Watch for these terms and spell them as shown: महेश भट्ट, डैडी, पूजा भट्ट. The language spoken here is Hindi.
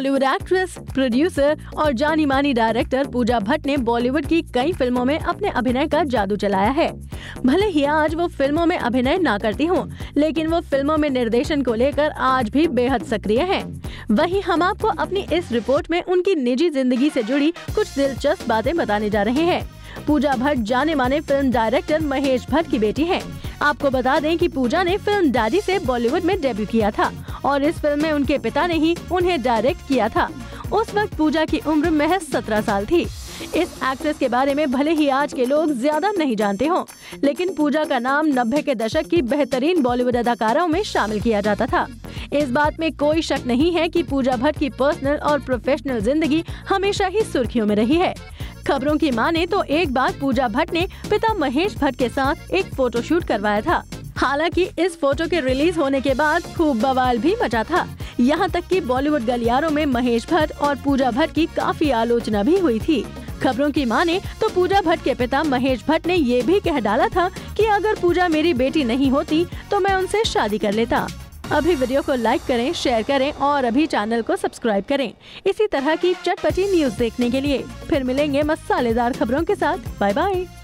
बॉलीवुड एक्ट्रेस, प्रोड्यूसर और जानी मानी डायरेक्टर पूजा भट्ट ने बॉलीवुड की कई फिल्मों में अपने अभिनय का जादू चलाया है। भले ही आज वो फिल्मों में अभिनय ना करती हों, लेकिन वो फिल्मों में निर्देशन को लेकर आज भी बेहद सक्रिय हैं। वहीं हम आपको अपनी इस रिपोर्ट में उनकी निजी जिंदगी से जुड़ी कुछ दिलचस्प बातें बताने जा रहे हैं। पूजा भट्ट जाने माने फिल्म डायरेक्टर महेश भट्ट की बेटी हैं। आपको बता दें कि पूजा ने फिल्म डैडी से बॉलीवुड में डेब्यू किया था और इस फिल्म में उनके पिता ने ही उन्हें डायरेक्ट किया था। उस वक्त पूजा की उम्र महज 17 साल थी। इस एक्ट्रेस के बारे में भले ही आज के लोग ज्यादा नहीं जानते हों, लेकिन पूजा का नाम 90 के दशक की बेहतरीन बॉलीवुड अदाकाराओं में शामिल किया जाता था। इस बात में कोई शक नहीं है कि पूजा भट्ट की पर्सनल और प्रोफेशनल जिंदगी हमेशा ही सुर्खियों में रही है। खबरों की माने तो एक बार पूजा भट्ट ने पिता महेश भट्ट के साथ एक फोटोशूट करवाया था। हालांकि इस फोटो के रिलीज होने के बाद खूब बवाल भी मचा था। यहां तक कि बॉलीवुड गलियारों में महेश भट्ट और पूजा भट्ट की काफी आलोचना भी हुई थी। खबरों की माने तो पूजा भट्ट के पिता महेश भट्ट ने ये भी कह डाला था कि अगर पूजा मेरी बेटी नहीं होती तो मैं उनसे शादी कर लेता। अभी वीडियो को लाइक करें, शेयर करें और अभी चैनल को सब्सक्राइब करें इसी तरह की चटपटी न्यूज़ देखने के लिए। फिर मिलेंगे मसालेदार खबरों के साथ। Bye bye.